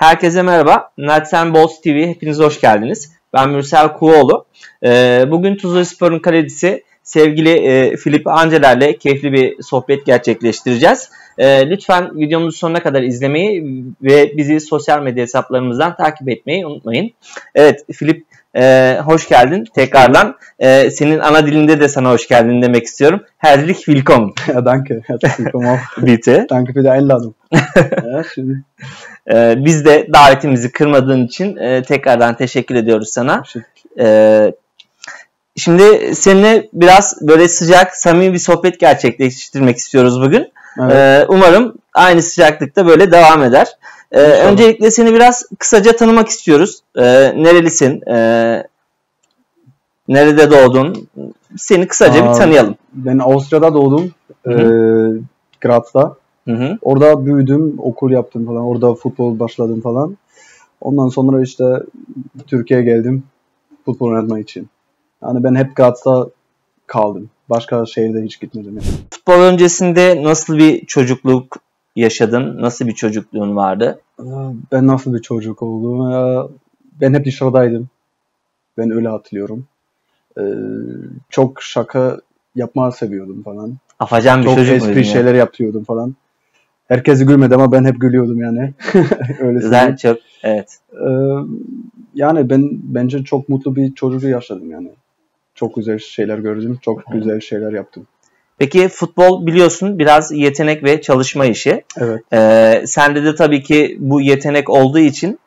Herkese merhaba. Nutsandboltstv, hepiniz hoş geldiniz. Ben Mürsel Kuğuoğlu. Bugün Tuzlaspor'un kalecisi sevgili Philipp Angeler'le keyifli bir sohbet gerçekleştireceğiz. Lütfen videomuzu sonuna kadar izlemeyi ve bizi sosyal medya hesaplarımızdan takip etmeyi unutmayın. Evet Philipp, hoş geldin tekrardan. Senin ana dilinde de sana hoş geldin demek istiyorum. Herzlich willkommen. Danke. Herzlich willkommen. Bitte. Danke für die Einladung. Biz de davetimizi kırmadığın için tekrardan teşekkür ediyoruz sana. Şimdi seninle biraz böyle sıcak, samimi bir sohbet gerçekleştirmek istiyoruz bugün. Evet. Umarım aynı sıcaklıkta böyle devam eder. Öncelikle seni biraz kısaca tanımak istiyoruz. Nerelisin? Nerede doğdun? Seni kısaca bir tanıyalım. Ben Avusturya'da doğdum. Graz'da. Orada büyüdüm, okul yaptım falan. Orada futbol başladım falan. Ondan sonra işte Türkiye'ye geldim futbol oynatmak için. Yani ben hep Graz'da kaldım. Başka şehirde hiç gitmedim. Yani. Futbol öncesinde nasıl bir çocukluk yaşadın? Nasıl bir çocukluğun vardı? Ben nasıl bir çocuk oldum? Ben hep dışarıdaydım. Ben öyle hatırlıyorum. Çok şaka yapmayı seviyordum falan. Afacan bir çocuk muydun? Çok espri şeyler yapıyordum falan. Herkesi gülmedi ama ben hep gülüyordum yani. Öyle çok, evet. Yani bence çok mutlu bir çocukluğu yaşadım yani. Çok güzel şeyler gördüm, çok güzel şeyler yaptım. Peki futbol biliyorsun biraz yetenek ve çalışma işi. Evet. Sende de tabii ki bu yetenek olduğu için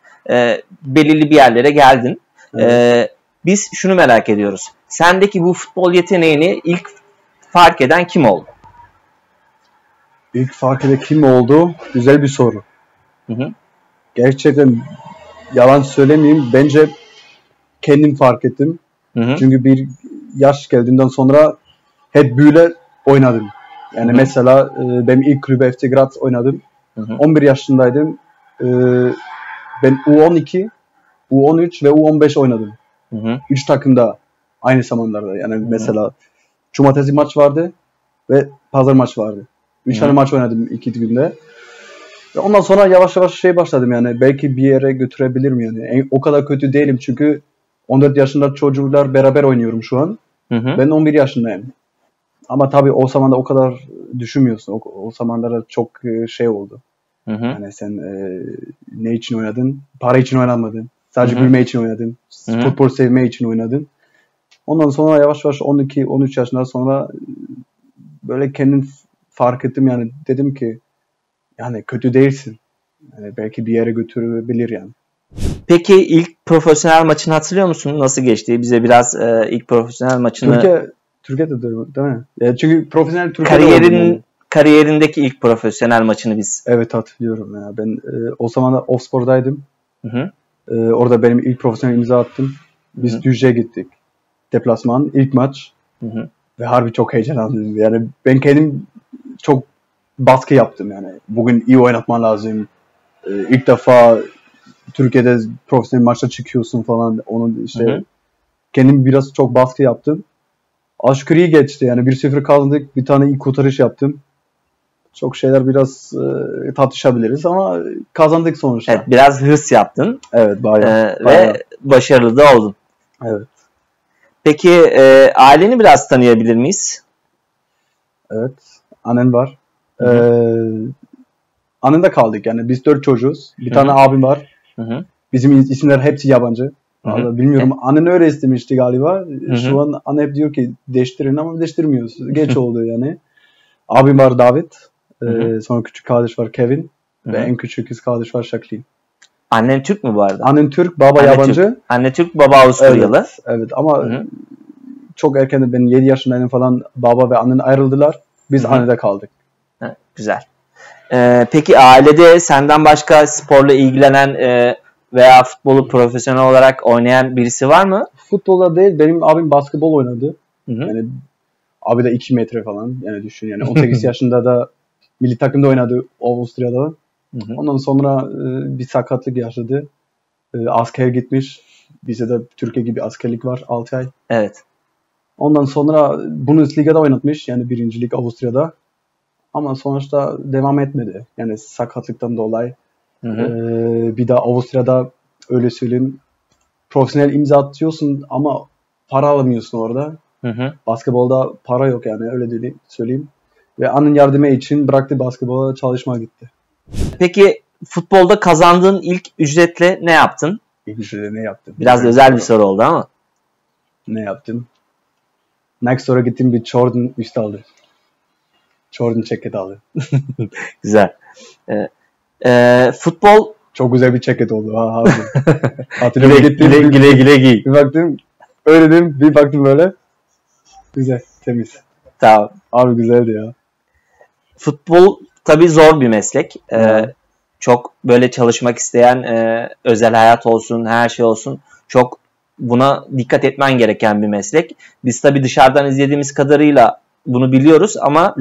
belirli bir yerlere geldin. Evet. Biz şunu merak ediyoruz. Sendeki bu futbol yeteneğini ilk fark eden kim oldu? İlk fark eden kim oldu? Güzel bir soru. Gerçekten yalan söylemeyeyim. Bence kendim fark ettim. Çünkü bir yaş geldiğimden sonra hep böyle oynadım. Yani mesela benim ilk kulübe FC Graz oynadım. 11 yaşındaydım. Ben U12, U13 ve U15 oynadım. 3 takımda aynı zamanlarda. Yani mesela cumartesi maç vardı ve pazar maç vardı. 3 tane maç oynadım 2 günde. Ve ondan sonra yavaş yavaş şey başladım yani. Belki bir yere götürebilirim yani. O kadar kötü değilim çünkü 14 yaşında çocuklar beraber oynuyorum şu an. Ben 11 yaşındayım. Ama tabii o zaman da o kadar düşünmüyorsun. O zamanlarda çok şey oldu. Yani sen ne için oynadın? Para için oynamadın. Sadece gülme için oynadın. Futbol sevme için oynadın. Ondan sonra yavaş yavaş 12-13 yaşından sonra böyle kendim fark ettim yani. Dedim ki yani kötü değilsin. Yani belki bir yere götürebilir yani. Peki ilk profesyonel maçını hatırlıyor musun? Nasıl geçti? Bize biraz ilk profesyonel maçını... Türkiye'de değil mi? Yani çünkü profesyonel Türkiye'de yani. Kariyerindeki ilk profesyonel maçını biz... Evet hatırlıyorum ya. Ben o zaman da Ofspor'daydım. Orada benim ilk profesyonel imza attım. Biz Tuzla'ya gittik. Deplasman, ilk maç. Ve harbi çok heyecanlandım. Yani ben kendim çok baskı yaptım yani. Bugün iyi oynatman lazım. İlk defa Türkiye'de profesyonel maçta çıkıyorsun falan. Onun işte kendim biraz çok baskı yaptım. Aşkı iyi geçti yani 1-0 kazandık. Bir tane ilk kurtarış yaptım. Çok şeyler biraz tartışabiliriz ama kazandık sonuçta. Evet, biraz hırs yaptın. Evet, bayağı. Ve başarılı da oldun. Evet. Peki aileni biraz tanıyabilir miyiz? Evet. Annem var. Annemde kaldık yani biz 4 çocuğuz. Bir tane abim var. Bizim isimler hepsi yabancı. Vallahi bilmiyorum. Annen öyle istemişti galiba. Şu an anne hep diyor ki değiştirin ama değiştirmiyoruz. Geç oldu yani. Abim var David. Sonra küçük kardeş var Kevin. Ve en küçük kız kardeş var Şaklin. Annen Türk mü bu arada? Annen Türk, baba yabancı. Anne Türk, baba Avusturyalı. Evet, evet ama çok erken ben 7 yaşındaydım falan baba ve annen ayrıldılar. Biz annede kaldık. Ha, güzel. Peki ailede senden başka sporla ilgilenen veya futbolu profesyonel olarak oynayan birisi var mı? Futbolda değil. Benim abim basketbol oynadı. Yani abi de 2 metre falan. Yani düşün yani 18 yaşında da milli takımda oynadı Avusturya'da. Ondan sonra bir sakatlık yaşadı. Asker gitmiş. Bize de Türkiye gibi askerlik var 6 ay. Evet. Ondan sonra Bundesliga'da oynatmış. Yani 1. Lig Avusturya'da. Ama sonuçta devam etmedi. Yani sakatlıktan dolayı. Bir daha Avusturya'da öyle söyleyeyim, profesyonel imza atıyorsun ama para alamıyorsun orada. Basketbolda para yok yani, öyle söyleyeyim. Ve anın yardımı için bıraktı basketbola, çalışmaya gitti. Peki futbolda kazandığın ilk ücretle ne yaptın? İlk ücretle ne yaptım? Biraz özel bir soru oldu ama. Ne yaptım? Next sonra gittim bir Jordan üstü aldı. Jordan ceket aldı. Güzel. Futbol... Çok güzel bir ceket oldu. Ha, hatırlıyorum. Güle güle giy. Bir baktım, öyle dedim, bir baktım böyle. Güzel, temiz. Tamam. Abi güzeldi ya. Futbol tabii zor bir meslek. Çok böyle çalışmak isteyen, özel hayat olsun, her şey olsun, çok buna dikkat etmen gereken bir meslek. Biz tabii dışarıdan izlediğimiz kadarıyla bunu biliyoruz ama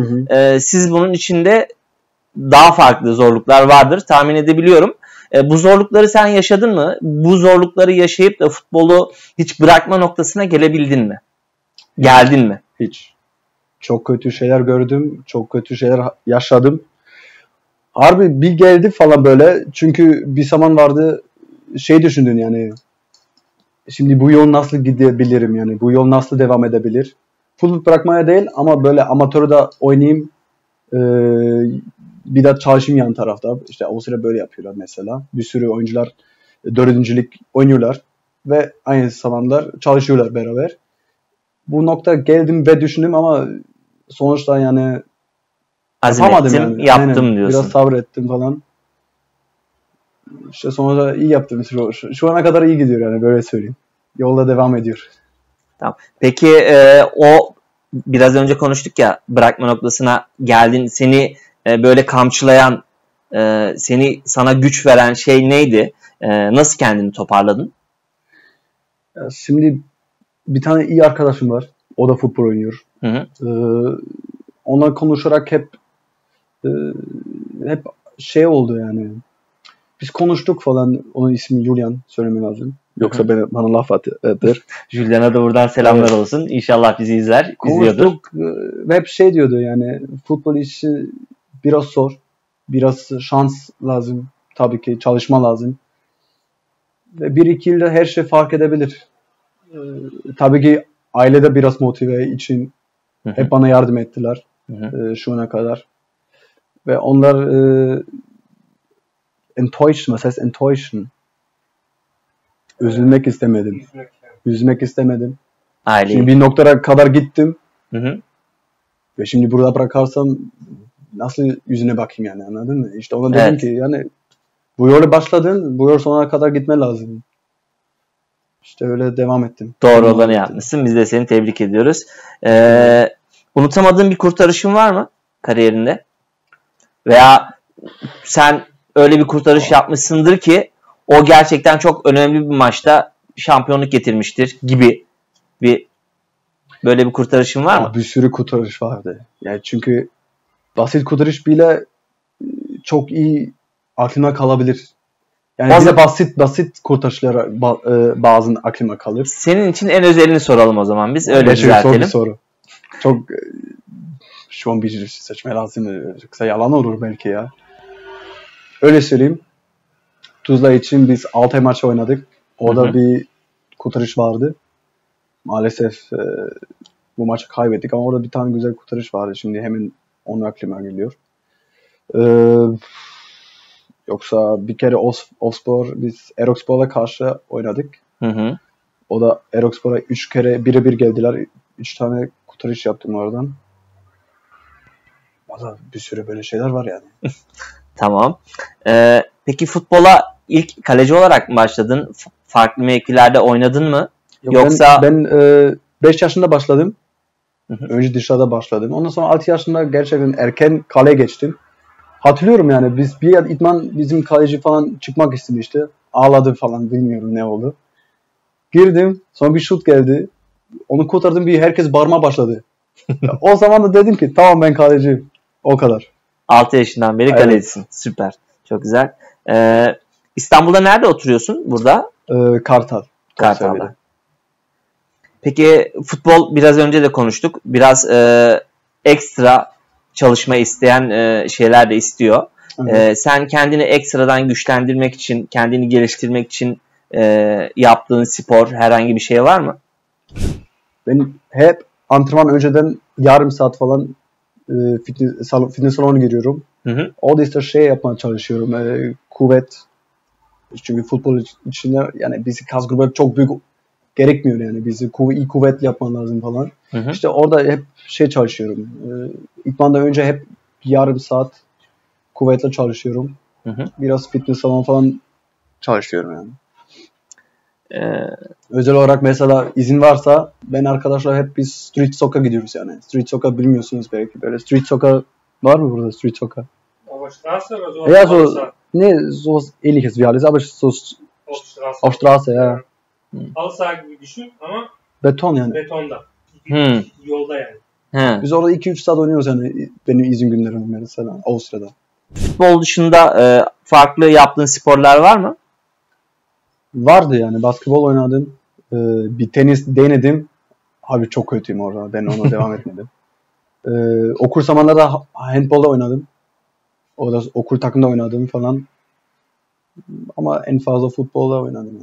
siz bunun içinde daha farklı zorluklar vardır tahmin edebiliyorum. Bu zorlukları sen yaşadın mı? Bu zorlukları yaşayıp da futbolu hiç bırakma noktasına gelebildin mi? Geldin mi? Hiç. Çok kötü şeyler gördüm. Çok kötü şeyler yaşadım. Harbi bir geldi falan böyle. Çünkü bir zaman vardı şey düşündün yani. Şimdi bu yol nasıl gidebilirim yani? Bu yol nasıl devam edebilir? Futbol bırakmaya değil ama böyle amatörde oynayayım. Bir de çalışayım yan tarafta. İşte o sıra böyle yapıyorlar mesela. Bir sürü oyuncular dördüncülük oynuyorlar. Ve aynı zamanlar çalışıyorlar beraber. Bu nokta geldim ve düşündüm ama sonuçta yani azmettim, yani. Yaptım aynen, diyorsun. Biraz sabrettim falan. İşte sonuçta iyi yaptım. Şu ana kadar iyi gidiyor yani, böyle söyleyeyim. Yolda devam ediyor. Tamam. Peki o biraz önce konuştuk ya, bırakma noktasına geldin. Seni böyle kamçılayan, sana güç veren şey neydi? Nasıl kendini toparladın? Ya şimdi bir tane iyi arkadaşım var. O da futbol oynuyor. Ona konuşarak hep şey oldu yani. Biz konuştuk falan. Onun ismi Julian, söylemem lazım. Yoksa bana laf atar. Julian'a da buradan selamlar olsun. İnşallah bizi izler. Konuştuk ve hep şey diyordu yani, futbol işi biraz zor. Biraz şans lazım. Tabii ki çalışma lazım. Ve 1-2 yılda her şey fark edebilir. Tabii ki ailede biraz motive için hep bana yardım ettiler şu ana kadar. Ve onlar enttäuschen, üzülmek istemedim. Üzülmek istemedim. Aile. Şimdi bir noktaya kadar gittim. Ve şimdi burada bırakarsam nasıl yüzüne bakayım yani, anladın mı? İşte ona dedim ki yani bu yolu başladın, bu yol sonuna kadar gitme lazım. İşte öyle devam ettim. Doğru olanı yapmışsın. Biz de seni tebrik ediyoruz. Unutamadığın bir kurtarışın var mı kariyerinde? Veya sen öyle bir kurtarış yapmışsındır ki o gerçekten çok önemli bir maçta şampiyonluk getirmiştir gibi bir böyle bir kurtarışın var mı? Bir sürü kurtarış vardı. Yani çünkü basit kurtarış bile çok iyi aklına kalabilir. Yani bazen basit kurtarışlara bazen aklıma kalır. Senin için en özelini soralım o zaman biz. Öyle düzeltelim. Soru. Çok şu an bir seçme lazım. Kısa yalan olur belki ya. Öyle söyleyeyim. Tuzla için biz Altay maçı oynadık. Orada bir kurtarış vardı. Maalesef bu maçı kaybettik ama orada bir tane güzel kurtarış vardı. Şimdi hemen onun aklıma geliyor. Yoksa bir kere Ofspor, biz Erokspor'a karşı oynadık. O da Erokspor'a 3 kere birebir geldiler. 3 tane kurtarış yaptım oradan. Valla bir sürü böyle şeyler var yani. Tamam. Peki futbola ilk kaleci olarak mı başladın? Farklı mevkilerde oynadın mı? Yoksa ben 5 yaşında başladım. Önce dışarıda başladım. Ondan sonra 6 yaşında gerçekten erken kaleye geçtim. Hatırlıyorum yani, biz bir idman bizim kaleci falan çıkmak istemişti. Ağladı falan, bilmiyorum ne oldu. Girdim, sonra bir şut geldi. Onu kurtardım, bir herkes bağırma başladı. O zaman da dedim ki tamam, ben kaleciyim. O kadar. 6 yaşından beri kalecisin. Süper. Çok güzel. İstanbul'da nerede oturuyorsun burada? Kartal. Kartal'da. Peki futbol biraz önce de konuştuk. Biraz ekstra çalışma isteyen şeyler de istiyor. Sen kendini ekstradan güçlendirmek için, kendini geliştirmek için yaptığın spor, herhangi bir şey var mı? Benim hep antrenman önceden yarım saat falan fitness salonu giriyorum. Hı-hı. O da işte şey yapmaya çalışıyorum. Kuvvet. Çünkü futbol içinde yani bizi kas grubu çok büyük gerekmiyor yani. Bizi iyi kuvvet yapman lazım falan. Hı-hı. İşte orada hep şey çalışıyorum. İtmandan önce hep yarım saat kuvvetle çalışıyorum. Hı-hı. Biraz fitness salonu falan çalışıyorum yani. Özel olarak mesela izin varsa ben arkadaşlar hep biz street soccer gidiyoruz yani. Street soccer bilmiyorsunuz belki. Böyle street soccer var mı burada, street soccer? Ya so ähnliches wie alles, aber so auf Straße ya. Halı saha gibi düşün ama beton yani. Betonda. Hmm. Yolda yani. He. Biz orada 2-3 saat oynuyoruz yani benim izin günlerim mesela Avusturya'da. Futbol dışında farklı yaptığın sporlar var mı? Vardı yani, basketbol oynadım, bir tenis denedim, abi çok kötüyüm orada, ben ona devam etmedim. Okul zamanlarda handbolda oynadım, o da okul takımda oynadım falan, ama en fazla futbolda oynadım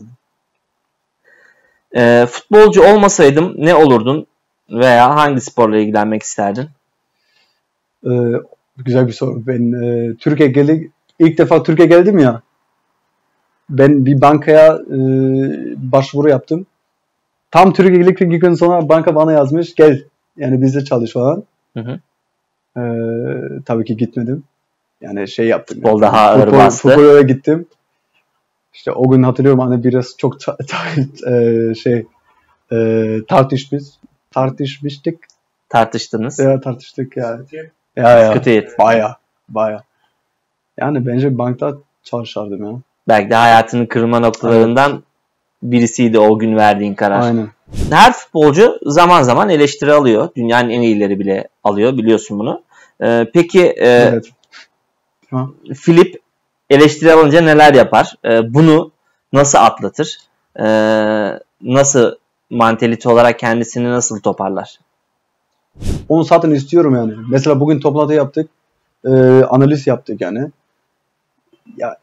yani. Futbolcu olmasaydım ne olurdun veya hangi sporla ilgilenmek isterdin? Güzel bir soru. Ben ilk defa Türkiye geldim ya. Ben bir bankaya başvuru yaptım. Tam Türkiye'ye geldikten 2 gün sonra banka bana yazmış, gel yani bizde çalış falan. Hı hı. Tabii ki gitmedim. Yani şey yaptım. Futbol yani. Daha ağır bastı. Futbola gittim. İşte o gün hatırlıyorum hani biraz çok tartışmıştık. Tartıştınız. Ya tartıştık yani. Ya. Baya. Yani bence bankta çalışardım ya. Belki de hayatının kırılma noktalarından birisiydi o gün verdiğin karar. Aynen. Her futbolcu zaman zaman eleştiri alıyor. Dünyanın en iyileri bile alıyor. Biliyorsun bunu. Peki evet. Philipp eleştiri alınca neler yapar? Bunu nasıl atlatır? Nasıl mantalite olarak kendisini nasıl toparlar? Onu zaten istiyorum yani. Mesela bugün toplantı yaptık. Analiz yaptık yani. Ya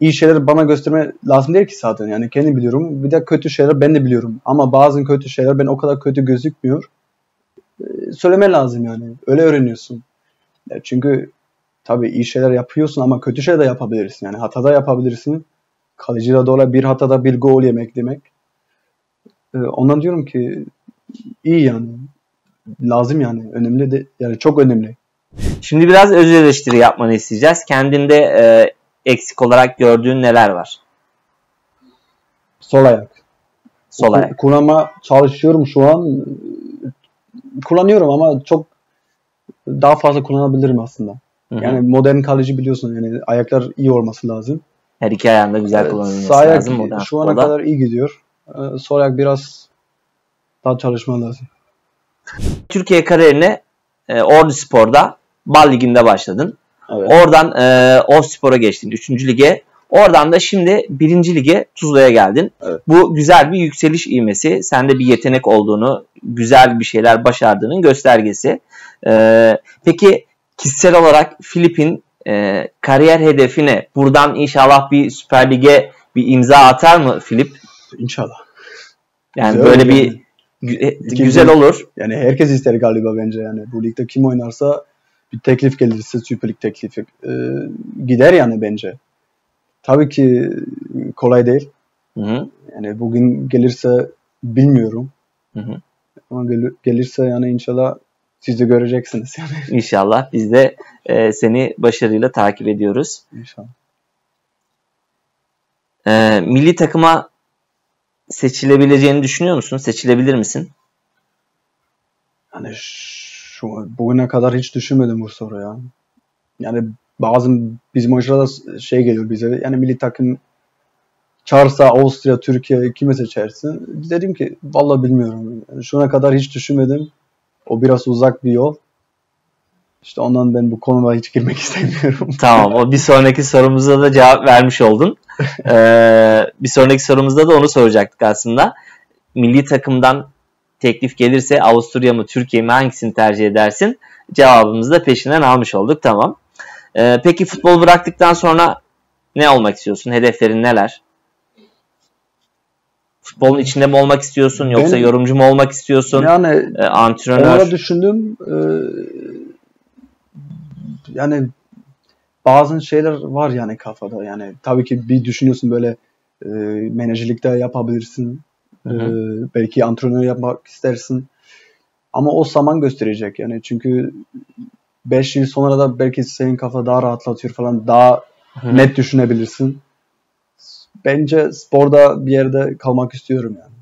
İyi şeyler bana gösterme lazım değil ki zaten yani, kendim biliyorum. Bir de kötü şeyler ben de biliyorum. Ama bazı kötü şeyler ben o kadar kötü gözükmüyor. Söyleme lazım yani. Öyle öğreniyorsun. Ya çünkü tabii iyi şeyler yapıyorsun ama kötü şeyler de yapabilirsin. Yani hatada yapabilirsin. Kalecide de olan bir hatada bir gol yemek demek. Ondan diyorum ki iyi yani. Lazım yani. Önemli de yani, çok önemli. Şimdi biraz öz eleştiri yapmanı isteyeceğiz. Kendinde eksik olarak gördüğün neler var? Sol ayak. Sol ayak. Kullanma çalışıyorum şu an. Kullanıyorum ama çok daha fazla kullanabilirim aslında. Hı-hı. Yani modern kaleci biliyorsun yani ayaklar iyi olması lazım. Her iki ayağında güzel kullanılması lazım. Ayak şu ana kadar iyi gidiyor. Sol ayak biraz daha çalışman lazım. Türkiye kariyerine Orduspor'da Bal Ligi'nde başladın. Evet. Oradan Ofspor'a geçtin 3. lige. Oradan da şimdi 1. lige Tuzla'ya geldin. Evet. Bu güzel bir yükseliş ivmesi. Sende bir yetenek olduğunu, güzel bir şeyler başardığının göstergesi. Peki kişisel olarak Philipp'in kariyer hedefine buradan inşallah bir Süper Lig'e bir imza atar mı Philipp? İnşallah. Yani güzel böyle bir güzel olur. Yani herkes ister galiba bence yani. Bu ligde kim oynarsa bir teklif gelirse, Süper Lig teklifi gider yani bence. Tabii ki kolay değil. Hı hı. Yani bugün gelirse bilmiyorum. Hı hı. Ama gelirse yani inşallah siz de göreceksiniz yani. İnşallah biz de seni başarıyla takip ediyoruz. İnşallah. Milli takıma seçilebileceğini düşünüyor musun? Seçilebilir misin? Yani bugüne kadar hiç düşünmedim bu soru ya. Yani bazen bizim oyuncularda şey geliyor bize. Yani milli takım çağırsa Avusturya, Türkiye kime seçersin? Dedim ki vallahi bilmiyorum. Yani şuna kadar hiç düşünmedim. O biraz uzak bir yol. İşte ondan ben bu konuda hiç girmek istemiyorum. Tamam, o bir sonraki sorumuza da cevap vermiş oldun. Bir sonraki sorumuzda da onu soracaktık aslında. Milli takımdan teklif gelirse Avusturya mı Türkiye mi, hangisini tercih edersin? Cevabımızı da peşinden almış olduk. Tamam. Peki futbol bıraktıktan sonra ne olmak istiyorsun? Hedeflerin neler? Futbolun içinde mi olmak istiyorsun yoksa yorumcu mu olmak istiyorsun? Yani antrenör. Orada düşündüm. Yani bazı şeyler var yani kafada. Yani tabii ki bir düşünüyorsun böyle menajerlikte yapabilirsin. Belki antrenör yapmak istersin. Ama o zaman gösterecek yani. Çünkü 5 yıl sonra da belki senin kafa daha rahatlatıyor falan. Daha net düşünebilirsin. Bence sporda bir yerde kalmak istiyorum yani.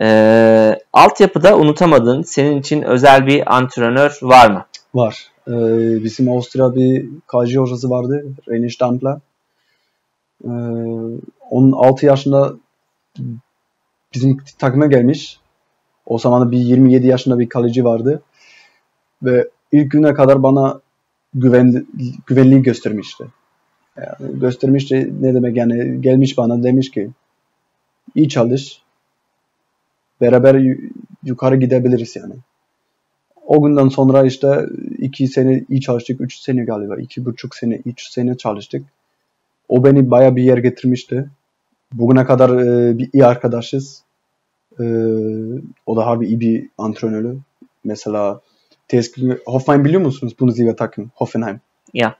Tamam. Altyapıda unutamadığın senin için özel bir antrenör var mı? Var. Bizim Avusturya bir KG hocası vardı. Renish Temple. Onun 6 yaşında bizim takıma gelmiş. O zaman bir 27 yaşında bir kaleci vardı. Ve ilk güne kadar bana güvenliği göstermişti. Yani göstermişti ne demek yani, gelmiş bana demiş ki iyi çalış, beraber yukarı gidebiliriz yani. O günden sonra işte 2 sene iyi çalıştık, 3 sene galiba 2,5 sene 3 sene çalıştık. O beni bayağı bir yer getirmişti. Bugüne kadar bir iyi arkadaşız. O da harbi iyi bir antrenörü. Mesela Hoffenheim biliyor musunuz? Bundesliga takım Hoffenheim. Ya.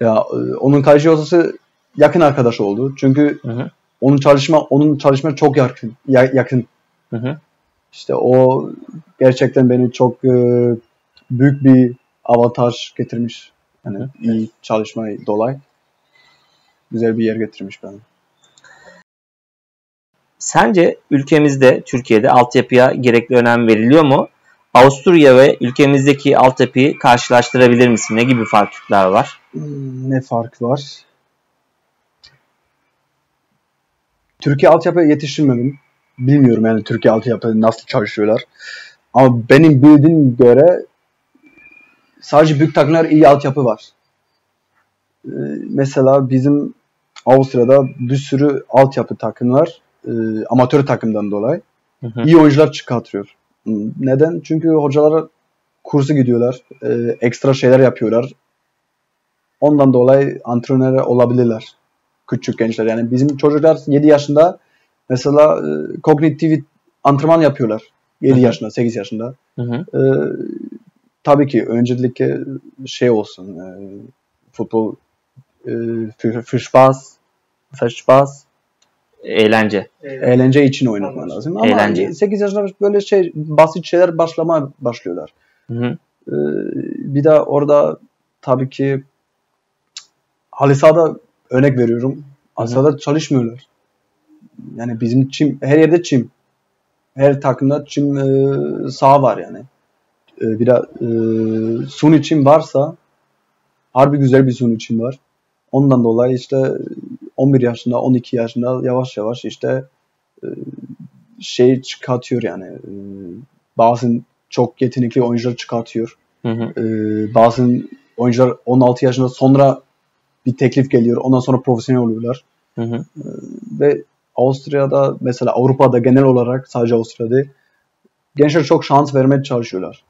Ya onun kaleci hocası yakın arkadaş oldu. Çünkü onun çalışma çok yakın. İşte o gerçekten beni çok büyük bir avantaj getirmiş. Yani iyi çalışmayı dolayı güzel bir yer getirmiş bana. Sence ülkemizde, Türkiye'de altyapıya gerekli önem veriliyor mu? Avusturya ve ülkemizdeki altyapıyı karşılaştırabilir misin? Ne gibi farklılıklar var? Ne fark var? Türkiye altyapıya yetiştirmedim. Bilmiyorum yani Türkiye altyapıya nasıl çalışıyorlar. Ama benim bildiğim göre sadece büyük takımlar iyi altyapı var. Mesela bizim Avusturya'da bir sürü altyapı takımlar amatör takımdan dolayı iyi oyuncular çıkartıyor. Neden? Çünkü hocalara kursu gidiyorlar. Ekstra şeyler yapıyorlar. Ondan dolayı antrenör olabilirler. Küçük gençler. Yani bizim çocuklar 7 yaşında mesela kognitif antrenman yapıyorlar. 7 yaşında, 8 yaşında. Tabii ki öncelikle şey olsun. Futbol fışbaz Eğlence için oynaman lazım. Ama eğlence. 8 yaşında böyle şey basit şeyler başlıyorlar. Bir de orada tabii ki halı sahada örnek veriyorum. Halı sahada çalışmıyorlar. Yani bizim çim, her yerde çim. Her takımda çim saha var yani. Bir de suni çim varsa harbi güzel bir suni çim var. Ondan dolayı işte 11 yaşında, 12 yaşında yavaş yavaş işte şey çıkartıyor yani. Bazen çok yetenekli oyuncular çıkartıyor. Bazen oyuncular 16 yaşında sonra bir teklif geliyor. Ondan sonra profesyonel oluyorlar. Ve Avusturya'da mesela Avrupa'da genel olarak sadece Avusturya'da gençler çok şans vermeye çalışıyorlar.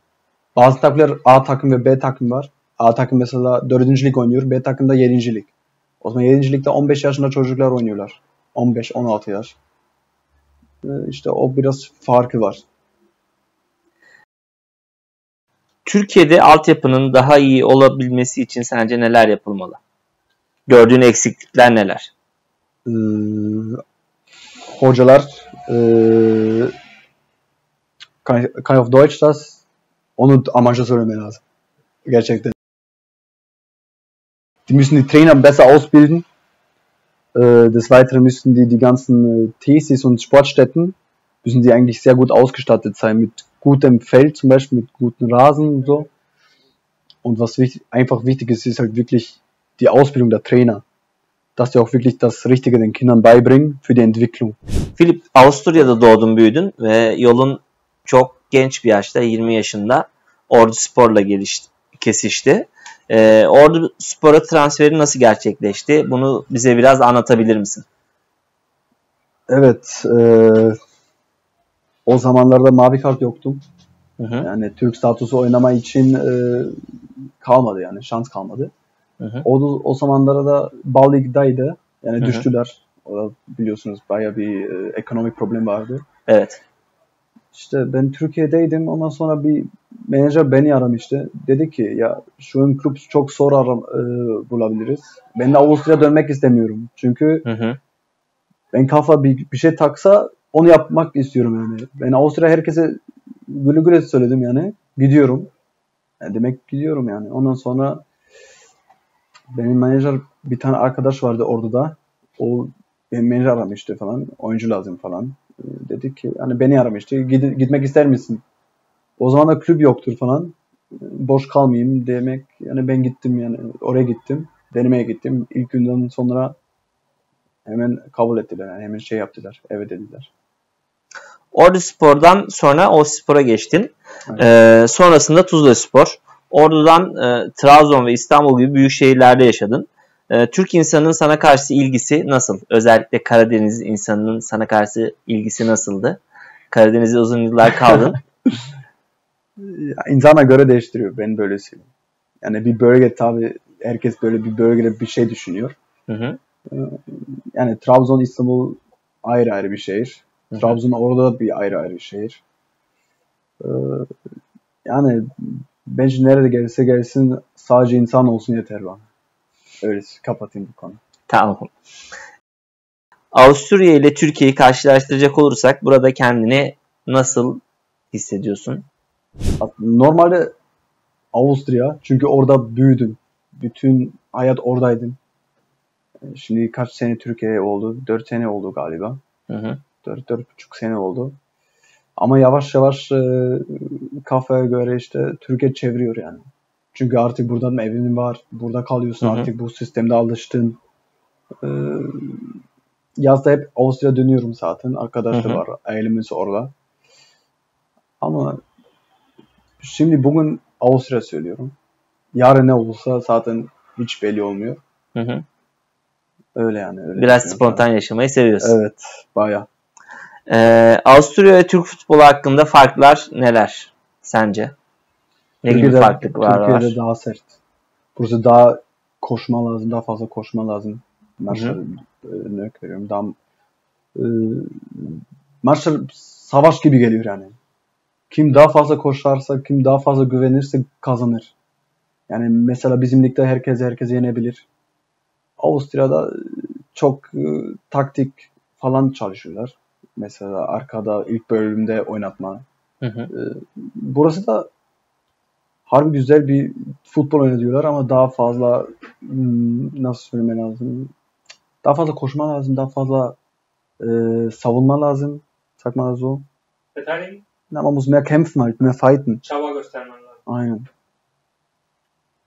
Bazı takımlar A takım ve B takım var. A takım mesela 4. lig oynuyor. B takımda 7. lig. O zaman 7. ligde 15 yaşında çocuklar oynuyorlar. 15-16 yaş. İşte o biraz farkı var. Türkiye'de altyapının daha iyi olabilmesi için sence neler yapılmalı? Gördüğün eksiklikler neler? Hocalar kind of Deutsch das, onu amaca söylemeye lazım. Gerçekten. Die müssen die Trainer besser ausbilden. Des Weiteren müssen die ganzen Thesis und Sportstätten, müssen die eigentlich sehr gut ausgestattet sein, mit gutem Feld zum Beispiel, mit guten Rasen und so. Und was einfach wichtig ist, ist halt wirklich die Ausbildung der Trainer. Dass die auch wirklich das Richtige den Kindern beibringen für die Entwicklung. Philipp, Avusturya'da doğdun, büyüdün ve yolun çok genç bir yaşta, 20 yaşında Orduspor'la kesişti. Orduspor'a transferi nasıl gerçekleşti? Bunu bize biraz anlatabilir misin? Evet. O zamanlarda mavi kart yoktu. Hı-hı. Yani Türk statüsü oynama için kalmadı yani. Şans kalmadı. Hı-hı. O zamanlarda da Bal Lig'daydı. Yani Hı-hı. düştüler. O, biliyorsunuz bayağı bir ekonomik problem vardı. Evet. İşte ben Türkiye'deydim. Ondan sonra bir menajer beni aramıştı. Dedi ki ya şu an kulüp çok zor bulabiliriz. Ben de Avusturya'ya dönmek istemiyorum. Çünkü Hı-hı. ben kafa bir şey taksa onu yapmak istiyorum yani. Ben Avusturya herkese güle güle söyledim yani. Gidiyorum. Yani demek gidiyorum yani. Ondan sonra benim menajer bir tane arkadaş vardı Ordu'da. O benim menajer aramıştı falan. Oyuncu lazım falan. Dedi ki hani beni aramıştı. Gitmek ister misin? O zaman da kulüp yoktur falan. Boş kalmayayım demek. Yani ben gittim yani. Oraya gittim. Denemeye gittim. İlk günden sonra hemen kabul ettiler. Yani hemen şey yaptılar. Evet dediler. Orduspor'dan sonra Ofspor'a geçtin. Evet. Sonrasında Tuzlaspor. Ordu'dan Trabzon ve İstanbul gibi büyük şehirlerde yaşadın. Türk insanının sana karşı ilgisi nasıl? Özellikle Karadeniz insanının sana karşı ilgisi nasıldı? Karadeniz'de uzun yıllar kaldın. İnsana göre değiştiriyor. Ben böyle söyleyeyim. Yani bir bölge tabii herkes böyle bir bölgede bir şey düşünüyor. Hı hı. Yani Trabzon, İstanbul ayrı ayrı bir şehir. Hı-hı. Trabzon orada bir ayrı ayrı şehir. Yani bence nerede gelirse gelsin sadece insan olsun yeter bana. Öyle kapatayım bu konu. Tamam. Avusturya ile Türkiye'yi karşılaştıracak olursak burada kendini nasıl hissediyorsun? Normalde Avusturya çünkü orada büyüdüm. Bütün hayat oradaydım. Şimdi kaç sene Türkiye'ye oldu? 4 sene oldu galiba. Hı hı. 4-4,5 sene oldu. Ama yavaş yavaş kafaya göre işte Türkiye çeviriyor yani. Çünkü artık buradan evin var. Burada kalıyorsun hı hı. artık bu sistemde alıştın. Yazda hep Avusturya dönüyorum zaten. Arkadaşlar var. Ailemiz orada. Ama şimdi bugün Avusturya söylüyorum. Yarın ne olursa zaten hiç belli olmuyor. Hı hı. Öyle yani. Öyle biraz spontan yani. Yaşamayı seviyorsun. Evet. Bayağı. Avusturya ve Türk futbolu hakkında farklar neler sence? Ne Türkiye'de, gibi farklılıklar var? Türkiye'de daha sert. Burası daha koşma lazım. Daha fazla koşma lazım. Maçları örnek veriyorum. Daha, maçlar savaş gibi geliyor yani. Kim daha fazla koşarsa, kim daha fazla güvenirse kazanır. Yani mesela bizim ligde herkes yenebilir. Avusturya'da çok taktik falan çalışıyorlar. Mesela arkada ilk bölümde oynatma. Hı hı. Burası da harbi güzel bir futbol oynuyorlar ama daha fazla nasıl söylemem lazım? Daha fazla koşma lazım, daha fazla savunma lazım. Takma lazım. Verteidigen? Na, man muss mehr kämpfen halt, mehr fighten. Çaba göstermen lazım. Aynen.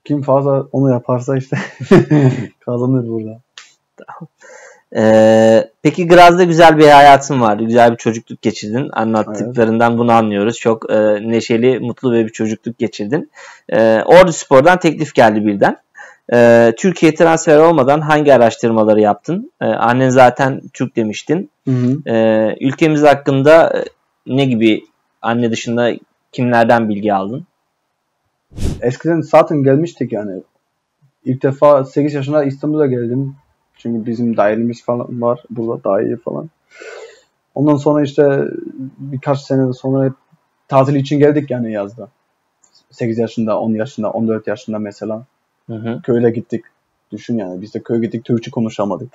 Kim fazla onu yaparsa işte kazanır burada. Tamam. Peki Graz'da güzel bir hayatın vardı. Güzel bir çocukluk geçirdin. Anlattıklarından evet. Bunu anlıyoruz. Çok neşeli, mutlu bir çocukluk geçirdin. Orduspor'dan teklif geldi birden. Türkiye transfer olmadan hangi araştırmaları yaptın? Annen zaten Türk demiştin. Hı hı. Ülkemiz hakkında ne gibi anne dışında kimlerden bilgi aldın? Eskiden zaten gelmiştik yani. İlk defa 8 yaşında İstanbul'a geldim. Çünkü bizim dairemiz falan var. Burada daire falan. Ondan sonra işte birkaç sene sonra hep tatil için geldik yani yazda. 8 yaşında, 10 yaşında, 14 yaşında mesela. Hı hı. Köyde gittik. Düşün yani biz de köye gittik Türkçe konuşamadık.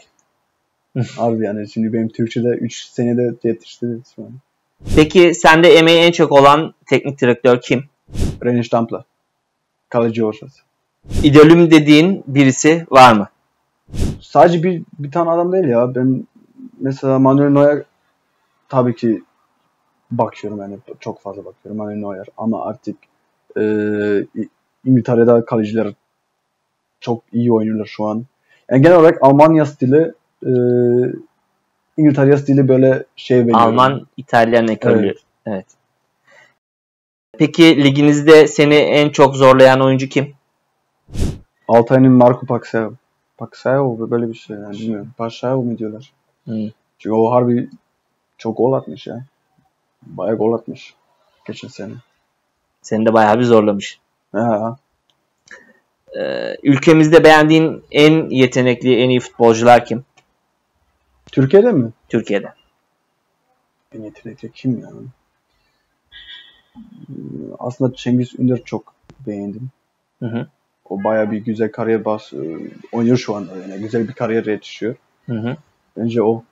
Harbi yani şimdi benim Türkçe'de 3 senede yetişti. Peki sende emeği en çok olan teknik direktör kim? Renish Temple. Kaleci hocası. İdolüm dediğin birisi var mı? Sadece bir tane adam değil ya. Ben mesela Manuel Neuer tabii ki bakıyorum yani çok fazla bakıyorum Manuel Neuer ama artık İngiltere'de kaleciler çok iyi oynuyorlar şu an. Yani genel olarak Almanya stili İngiltere stili böyle şey veriyor. Alman İtalyan ekolü. Evet. Evet. Peki liginizde seni en çok zorlayan oyuncu kim? Altay'ın Marco Paixão. Paixão böyle bir şey yani bilmiyorum. Paixão mu diyorlar? Hmm. Çünkü o harbi çok gol atmış ya. Bayağı gol atmış geçen sene. Seni de bayağı bir zorlamış. Ha. Ülkemizde beğendiğin en yetenekli, en iyi futbolcular kim? Türkiye'de mi? Türkiye'de. En yetenekli kim ya? Aslında Cengiz Ünder çok beğendim. Hı hı. O bayağı bir güzel kariyer oynuyor şu anda. Yani güzel bir kariyer yetişiyor. Hı hı. Önce o.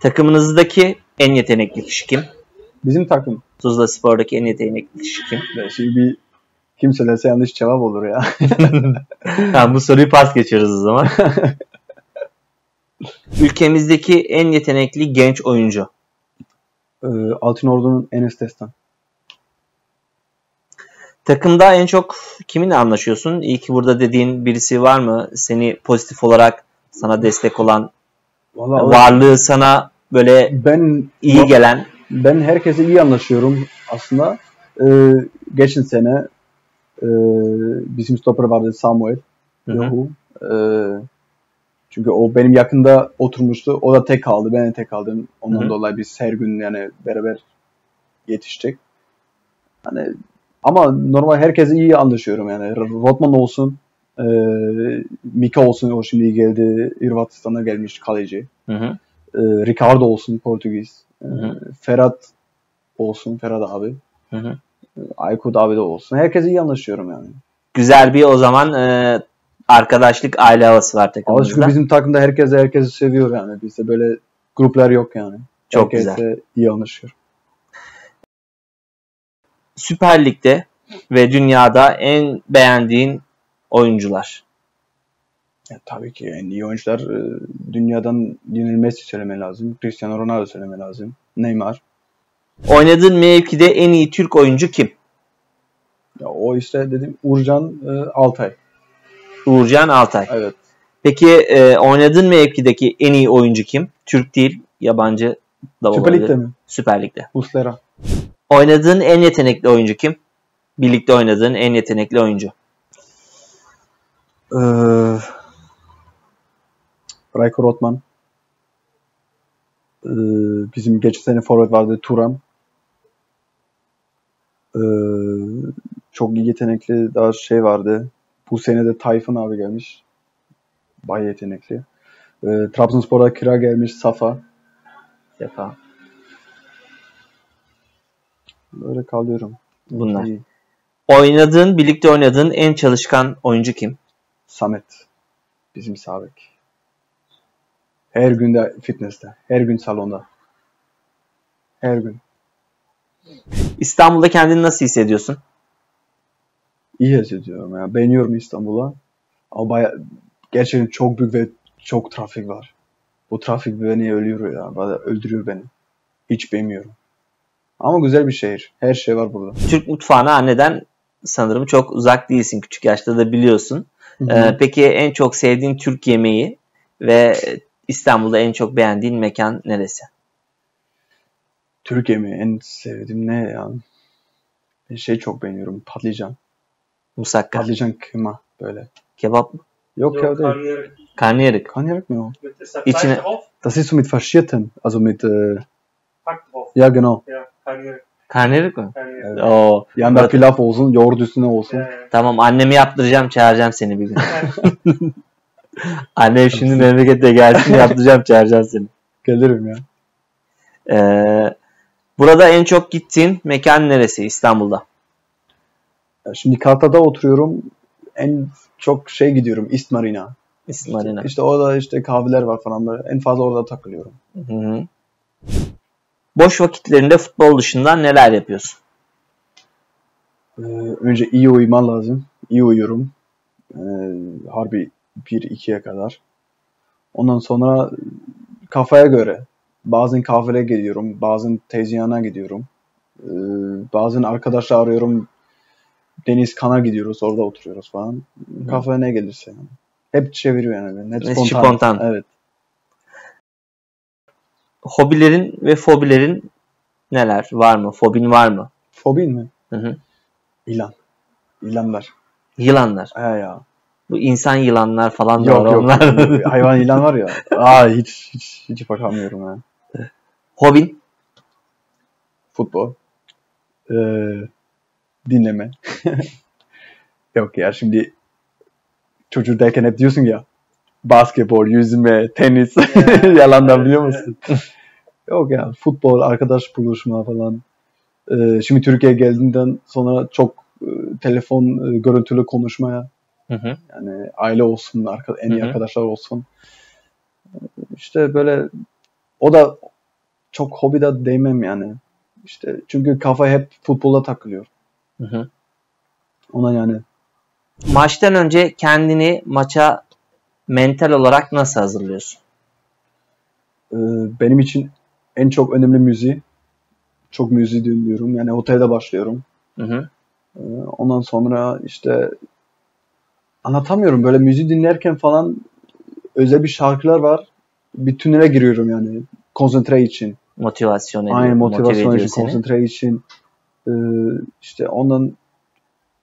Takımınızdaki en yetenekli kişi kim? Bizim takım. Tuzlaspor'daki en yetenekli kişi kim? Şimdi bir kim söylese yanlış cevap olur ya. Tamam, bu soruyu pas geçiyoruz o zaman. Ülkemizdeki en yetenekli genç oyuncu? Altınordu'nun Enes Testan. Takımda en çok kiminle anlaşıyorsun? İyi ki burada dediğin birisi var mı? Seni pozitif olarak sana destek olan, vallahi varlığı sana böyle iyi gelen. Ben herkese iyi anlaşıyorum aslında. Geçen sene bizim stoper vardı, Samuel. Hı-hı. Çünkü o benim yakında oturmuştu. O da tek kaldı. Ben de tek kaldım. Ondan dolayı biz her gün yani beraber yetiştik. Hani ama normal herkese iyi anlaşıyorum yani. Rotman olsun, Mika olsun, o şimdi geldi. Hırvatistan'a gelmiş kaleci. Hı hı. Ricardo olsun, Portekiz. Ferhat olsun, Ferhat abi. Hı hı. Aykut abi de olsun. Herkese iyi anlaşıyorum yani. Güzel bir o zaman arkadaşlık, aile havası var takımımızda. Çünkü bizim takımda herkesi seviyor yani. Bizde böyle gruplar yok yani. Çok herkese güzel. İyi anlaşıyor. Süper Lig'de ve dünyada en beğendiğin oyuncular? Ya, tabii ki en iyi oyuncular dünyadan Lionel Messi söylemen lazım. Cristiano Ronaldo söylemen lazım. Neymar. Oynadığın mevkide en iyi Türk oyuncu kim? Ya, o işte dedim Uğurcan Altay. Uğurcan Altay. Evet. Peki oynadığın mevkideki en iyi oyuncu kim? Türk değil, yabancı da olabilir. Süper Lig'de mi? Süper Lig'de. Muslera. Oynadığın en yetenekli oyuncu kim? Birlikte oynadığın en yetenekli oyuncu. Fraik Rotman. Bizim geçen sene forvet vardı, Turan. Çok yetenekli daha şey vardı. Bu sene de Tayfun abi gelmiş. Bayağı yetenekli. Trabzonspor'a kira gelmiş, Safa. Safa. Böyle kalıyorum. Bunlar. İyi. Birlikte oynadığın en çalışkan oyuncu kim? Samet. Bizim sabek. Her gün de fitness'te. Her gün salonda. Her gün. İstanbul'da kendini nasıl hissediyorsun? İyi hissediyorum ya. Beğeniyorum İstanbul'a. Ama gerçekten çok büyük ve çok trafik var. Bu trafik beni ölüyor ya. Öldürüyor beni. Hiç beğenmiyorum. Ama güzel bir şehir. Her şey var burada. Türk mutfağına anneden sanırım çok uzak değilsin. Küçük yaşta da biliyorsun. Peki en çok sevdiğin Türk yemeği ve İstanbul'da en çok beğendiğin mekan neresi? Türk yemeği en sevdiğim ne ya? Çok beğeniyorum. Patlıcan. Musakka. Patlıcan kıyma böyle. Kebap mı? Yok ya değil. Karnıyarık. Karnıyarık mı o? İçine. Das ist mit Faschiertem. Also mit ja genau. Karnıyarık mı? Evet. Oo. Yanında pilav olsun, yoğurt üstüne olsun. Tamam, annemi yaptıracağım, çağıracağım seni bir gün. Annem şimdi memlekete gelsin, yaptıracağım, çağıracağım seni. Gelirim ya. Burada en çok gittiğin mekan neresi İstanbul'da? Ya şimdi Kartal'da oturuyorum. En çok gidiyorum, İstmarina. İstmarina. İşte orada kahveler var falan. En fazla orada takılıyorum. Hı hı. Boş vakitlerinde futbol dışında neler yapıyorsun? Önce iyi uyuman lazım. İyi uyuyorum. Harbi 1-2'ye kadar. Ondan sonra kafaya göre. Bazen kahveye geliyorum. Bazen tezyana gidiyorum. Bazen arkadaşlar arıyorum. Deniz kana gidiyoruz. Orada oturuyoruz falan. Kafaya ne gelirse. Yani. Hep çeviriyor yani. Hep spontan. Evet. Hobilerin ve fobilerin neler? Var mı? Fobin var mı? Fobin mi? Hı hı. İlanlar. Yılanlar. Ya. Bu insan yılanlar falan da var onlar. Hayvan yılan var ya. Hiç bakamıyorum ya. Hobin? Futbol. dinleme. Yok ya, şimdi çocuğu derken hep diyorsun ya, basketbol, yüzme, tenis yalandan biliyor musun? Yok ya, futbol, arkadaş buluşma falan. Şimdi Türkiye'ye geldiğinden sonra çok telefon, görüntülü konuşmaya, hı-hı, yani aile olsun, en iyi, hı-hı, arkadaşlar olsun. İşte böyle, o da çok hobide değmem yani. İşte çünkü kafa hep futbola takılıyor. Hı-hı. Ona yani. Maçtan önce kendini maça mental olarak nasıl hazırlıyorsun? Benim için en çok önemli müziği. Çok müziği dinliyorum. Yani otelde başlıyorum. Hı hı. Ondan sonra işte anlatamıyorum. Böyle müziği dinlerken falan özel bir şarkılar var. Bir tünele giriyorum yani. Konsantre için. Motivasyon ediyor. Aynen, motivasyon için. Seni. Konsantre için. İşte ondan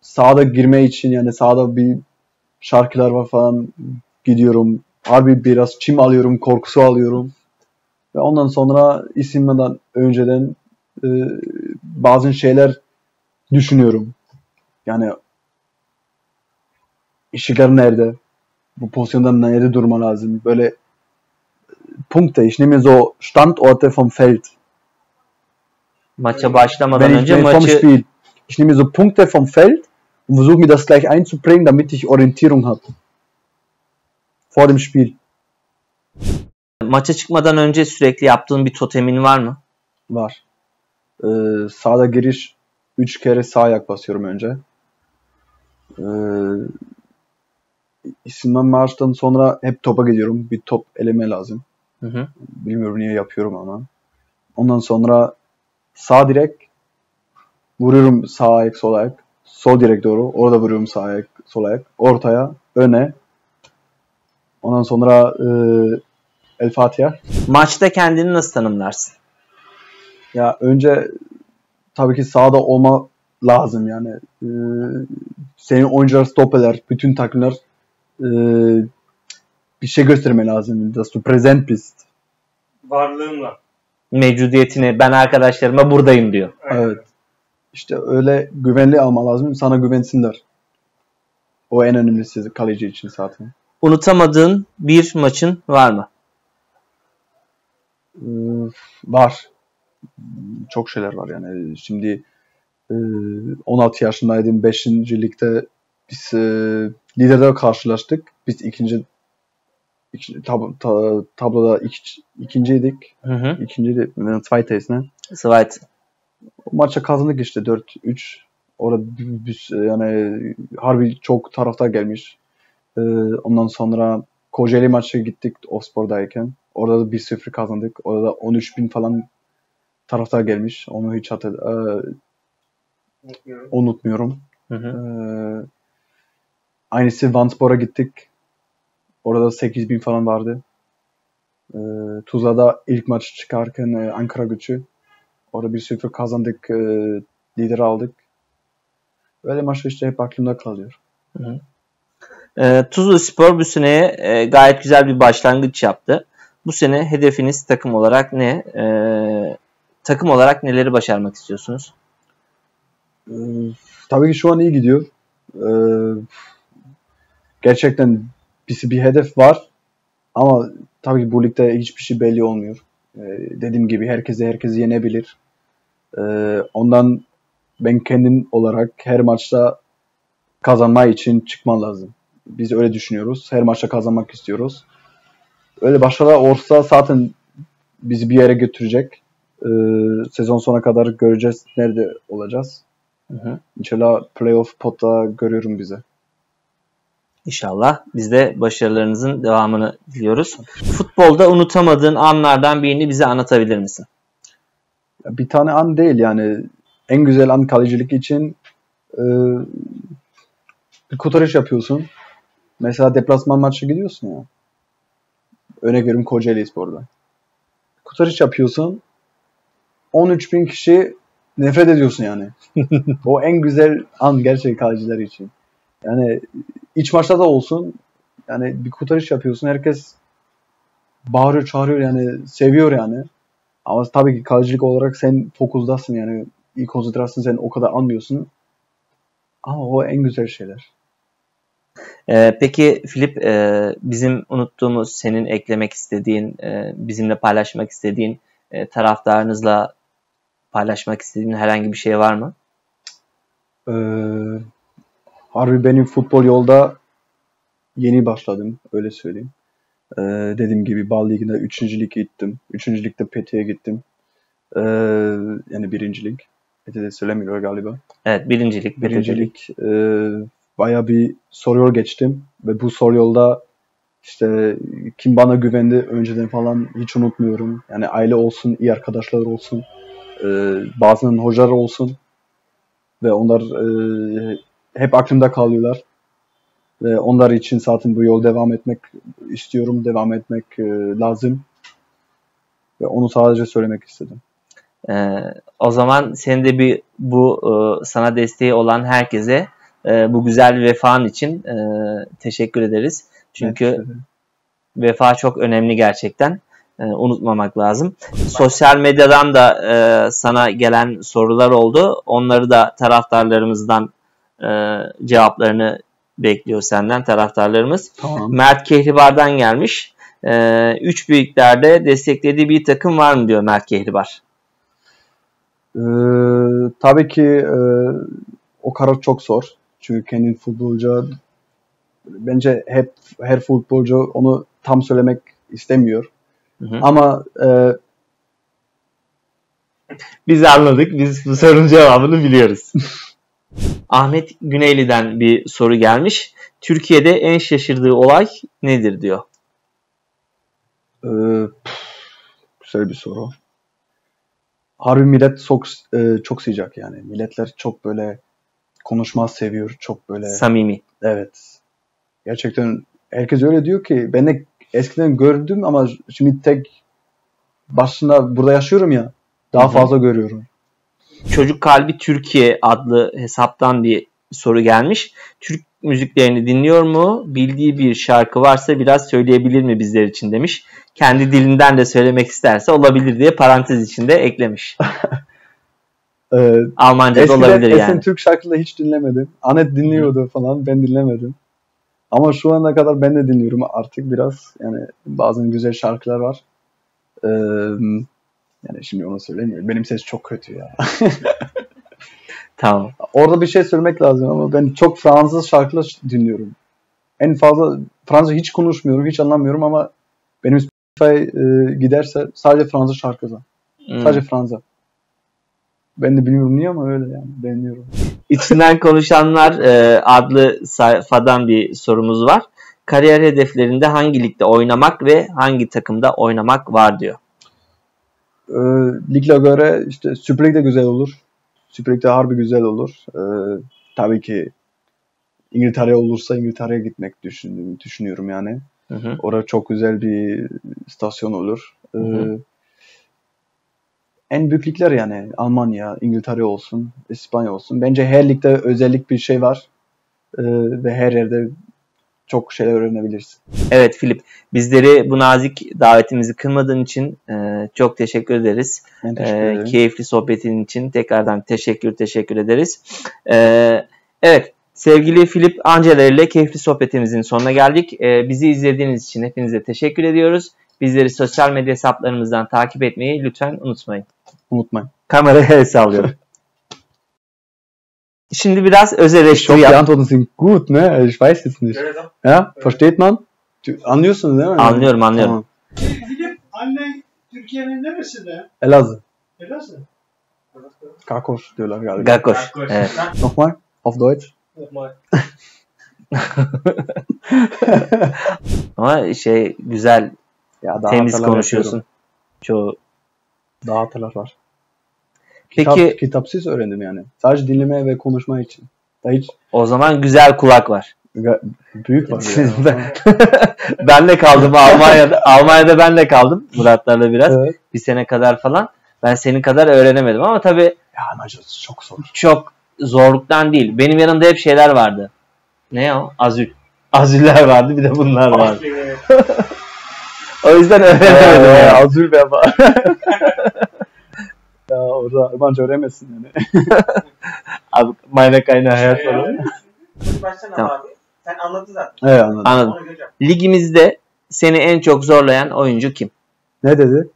sahada girme için yani, sahada bir şarkılar var falan, gidiyorum. Harbi biraz çim alıyorum, korkusu alıyorum. Ve ondan sonra isimden önceden bazı şeyler düşünüyorum. Yani ışıklar nerede? Bu pozisyonda nerede durma lazım? Böyle Punkte. Ich nehme so Standorte vom Feld. Maça başlamadan önce maçı. Ich nehme so Punkte vom Feld und versuche mir das gleich einzuprägen, damit ich Orientierung habe. Vor dem Spiel. Maça çıkmadan önce sürekli yaptığın bir totemin var mı? Var. Sağda giriş 3 kere sağ ayak basıyorum önce. İsimden maçtan sonra hep topa gidiyorum. Bir top eleme lazım. Hı hı. Bilmiyorum niye yapıyorum ama. Ondan sonra sağ direkt vuruyorum, sağ ayak sol ayak. Sol direkt doğru. Orada vuruyorum sağ ayak sol ayak. Ortaya, öne. Ondan sonra El Fatiha. Maçta kendini nasıl tanımlarsın? Ya önce tabii ki sahada olma lazım yani. Senin oyuncular, stoperler, bütün takımlar bir şey gösterme lazım. Das du präsent bist. Varlığınla. Mevcudiyetini, ben arkadaşlarıma buradayım diyor. Aynen. Evet. İşte öyle güvenli alma lazım. Sana güvensinler. O en önemlisi kaleci için zaten. Unutamadığın bir maçın var mı? Var. Çok şeyler var yani. Şimdi 16 yaşındaydım. 5. ligde biz liderle karşılaştık. Biz tabloda ikinciydik. Hı hı. İkinciydi. Zweiteyiz ne? Zweite. Maça kazandık işte 4-3. Orada biz yani harbi çok taraftar gelmiş. Ondan sonra Kocaeli maçı gittik Ofspor'dayken. Orada da 1-0 kazandık. Orada da 13.000 falan taraftar gelmiş. Onu hiç unutmuyorum. Hı hı. Aynısı Vanspor'a gittik. Orada 8.000 falan vardı. Tuzla'da ilk maç çıkarken Ankara gücü. Orada 1-0 kazandık. Lider aldık. Böyle maçlar işte hep aklımda kalıyor. Hı hı. Tuzlaspor bu sene gayet güzel bir başlangıç yaptı. Bu sene hedefiniz takım olarak ne? Takım olarak neleri başarmak istiyorsunuz? Tabii ki şu an iyi gidiyor. Gerçekten bir hedef var. Ama tabii ki bu ligde hiçbir şey belli olmuyor. Dediğim gibi herkesi yenebilir. Ondan ben kendim olarak her maçta kazanma için çıkman lazım. Biz öyle düşünüyoruz. Her maçta kazanmak istiyoruz. Öyle başarılar olursa zaten bizi bir yere götürecek. Sezon sonuna kadar göreceğiz nerede olacağız. Hı hı. İnşallah playoff potta görüyorum bizi. İnşallah. Biz de başarılarınızın devamını diliyoruz. Futbolda unutamadığın anlardan birini bize anlatabilir misin? Bir tane an değil yani. En güzel an kalecilik için bir kurtarış yapıyorsun. Mesela deplasman maçı gidiyorsun ya. Örnek veriyorum Kocaelispor'da. Kurtarış yapıyorsun. 13.000 kişi nefret ediyorsun yani. O en güzel an gerçek kaleciler için. Yani iç maçta da olsun. Yani bir kurtarış yapıyorsun. Herkes bağırıyor, çağırıyor yani. Seviyor yani. Ama tabii ki kalecilik olarak sen fokusdasın yani. konsantrasyon sen o kadar almıyorsun. Ama o en güzel şeyler. Peki Philipp, bizim unuttuğumuz, senin eklemek istediğin, bizimle paylaşmak istediğin, taraftarınızla paylaşmak istediğin herhangi bir şey var mı? Harbi benim futbol yolda yeni başladım, öyle söyleyeyim. Dediğim gibi Bal Ligi'nde 3. lig gittim. 3. ligde Pete'ye gittim. Yani 1. lig. Pete'de söylemiyor galiba. Evet, 1. lig. 1. lig. Bayağı bir soru geçtim. Ve bu soru yolda işte kim bana güvendi önceden falan hiç unutmuyorum. Yani aile olsun, iyi arkadaşlar olsun. Bazen hocalar olsun. Ve onlar hep aklımda kalıyorlar. Ve onlar için zaten bu yol devam etmek istiyorum, devam etmek lazım. Ve onu sadece söylemek istedim. O zaman senin de bir bu sana desteği olan herkese bu güzel vefan için teşekkür ederiz. Çünkü evet, vefa çok önemli gerçekten. Unutmamak lazım. Sosyal medyadan da sana gelen sorular oldu. Onları da taraftarlarımızdan cevaplarını bekliyor senden taraftarlarımız. Tamam. Mert Kehribar'dan gelmiş. Üç büyüklerde desteklediği bir takım var mı diyor Mert Kehribar. Tabii ki o karar çok zor. Çünkü kendi futbolcu, bence hep her futbolcu onu tam söylemek istemiyor. Hı hı. Ama biz anladık. Biz bu sorunun cevabını biliyoruz. Ahmet Güneyli'den bir soru gelmiş. Türkiye'de en şaşırdığı olay nedir diyor. Güzel bir soru. Harbi millet çok sıcak yani. Milletler çok böyle konuşmaz seviyor. Çok böyle samimi. Evet. Gerçekten herkes öyle diyor ki ben de eskiden gördüm ama şimdi tek başına burada yaşıyorum ya daha Hı-hı. fazla görüyorum. Çocuk Kalbi Türkiye adlı hesaptan bir soru gelmiş. Türk müziklerini dinliyor mu? Bildiği bir şarkı varsa biraz söyleyebilir mi bizler için demiş. Kendi dilinden de söylemek isterse olabilir diye parantez içinde eklemiş. Almanca'da olabilir yani. Eskiden Türk şarkıları hiç dinlemedim. Anet dinliyordu Hı. falan, ben dinlemedim. Ama şu ana kadar ben de dinliyorum artık biraz. Yani bazen güzel şarkılar var. Yani şimdi onu söylemiyorum. Benim ses çok kötü ya. Tamam. Orada bir şey söylemek lazım ama ben çok Fransız şarkılar dinliyorum. En fazla Fransız hiç konuşmuyorum, hiç anlamıyorum ama benim Spotify giderse sadece Fransız şarkılar. Hmm. Sadece Fransız. Ben de bilmiyorum niye ama öyle yani. Beğeniyorum. İçinden Konuşanlar adlı sayfadan bir sorumuz var. Kariyer hedeflerinde hangi ligde oynamak ve hangi takımda oynamak var diyor. Ligle göre işte Süper Lig'de güzel olur. Süper Lig'de harbi güzel olur. Tabii ki İngiltere olursa İngiltere'ye gitmek düşünüyorum yani. Hı hı. Orada çok güzel bir stasyon olur. Hı hı. En büyük ligler yani Almanya, İngiltere olsun, İspanya olsun. Bence her ligde özellik bir şey var ve her yerde çok şeyler öğrenebilirsin. Evet Philipp, bizleri bu nazik davetimizi kırmadığın için çok teşekkür ederiz. Ben teşekkür ederim. Keyifli sohbetin için tekrardan teşekkür ederiz. Evet sevgili Philipp Angeler ile keyifli sohbetimizin sonuna geldik. Bizi izlediğiniz için hepinize teşekkür ediyoruz. Bizleri sosyal medya hesaplarımızdan takip etmeyi lütfen unutmayın. Unutmayın. Kameraya el sallıyorum. Şimdi biraz öz eleştiri yap. Die Antworten sind gut, ne? Ich weiß jetzt nicht. Ja, versteht man? Anlıyorsunuz değil mi? Anlıyorum. Philipp, annen Türkiye'nin neresinde? Elazığ. Karkoş diyorlar galiba. Karkoş. Evet. Nochmal, auf Deutsch. Nochmal. Ama güzel. Ya temiz konuşuyorsun. Çoğu daha hatırlar var. Peki kitapsız öğrendim yani. Sadece dinleme ve konuşma için. Hiç... O zaman güzel kulak var. Büyük var. Yani. Ben de kaldım Almanya'da. Almanya'da ben de kaldım Muratlarla biraz. Evet. Bir sene kadar falan. Ben senin kadar öğrenemedim ama tabii ya amacım çok zor. Çok zorluktan değil. Benim yanımda hep şeyler vardı. Ne o? Azüller vardı bir de bunlar vardı. O yüzden öğrenemedim. Azül baba. Ya orada yabancı öğrenmesin yani. Abi mayna kaynağı hayat sorun. Baştan tamam. Abi. Sen anladın zaten. Evet anladım. Anladım. Ligimizde seni en çok zorlayan oyuncu kim? Ne dedi?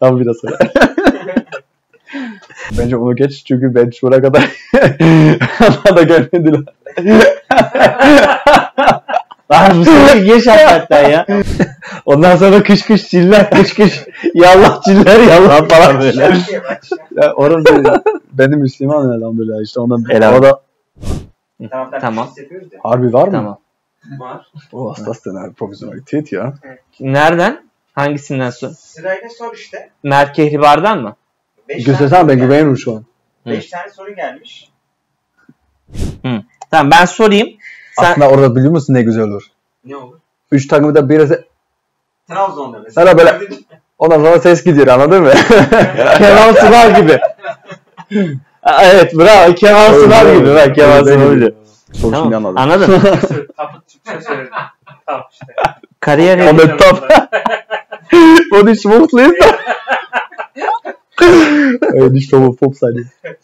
Tam bir daha sonra. Bence onu geç çünkü ben şuraya kadar Allah da görmediler. Lan bu sefer geç hakikaten ya. Ondan sonra kış kış çiller kış kış yallah çiller yallah falan böyle. Ya orada benim Müslüman elhamdülillah işte ondan orada. Tamam tamam. Harbi var mı? Tamam. Var. O hastasın abi profesyonel tit ya. Evet. Nereden? Hangisinden sor? Sırayla sor işte. Mert Kehribar'dan mı? Göstersen ben güvenirim şu an. 5 tane soru gelmiş. Hı. Tamam ben sorayım. Sen... Aslında orada biliyor musun ne güzel olur? Ne olur? 3 takımı da birisi... Trabzon'da mesela. Sana böyle... Ondan sonra ses gidiyor anladın mı? Kenan Sular gibi. Evet bravo Kenan Sular gibi. Bak Kenan Sular gibi. Soru tamam. Şimdi anladım. Anladın. Tamam işte. Kariyer hediyesi. Onu hiç mutluyuz da. Nicht so vom Pop sein.